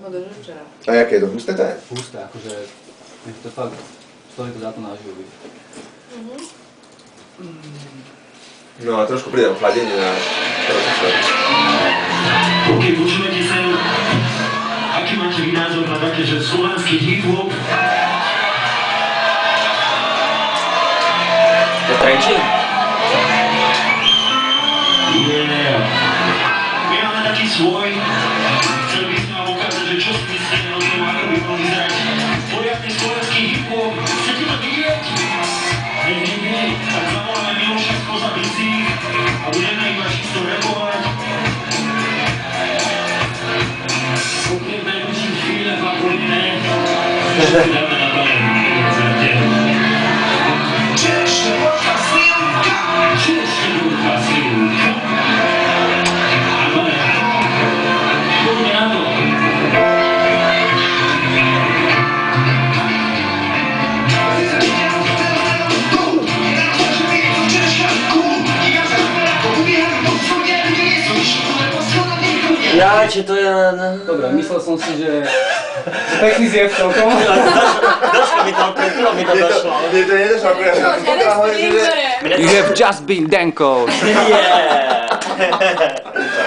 No do včera. A jaké je to? Husté to je? Husté, jakože je to fakt, člověk to dá to na život. No a trošku přijde ochladění na proces. OK, počujete se, aký máte vy názor na také, že slovenský hip-hop? To trenčí? Yeah. My máme taky svoj. Chcel bych vám ukázat, že čo myslíte o tom, ako by bol vyzerať poriadny slovenský hip-hop. Chcete to vidieť? Nevím, tak zavoláme Miloša spoza bicích a budeme iba čisto repovať. Pokiaľme učím chvíle fakultné, čo dáme na páne. Češťovka Silka! Češťovka Silka! Ja, či to je... Dobre, myslel som si, že... Pekný zjev celkom. Došlo mi to, došlo. Mne to nedošlo, akurát. You have just been Danko. Yeah.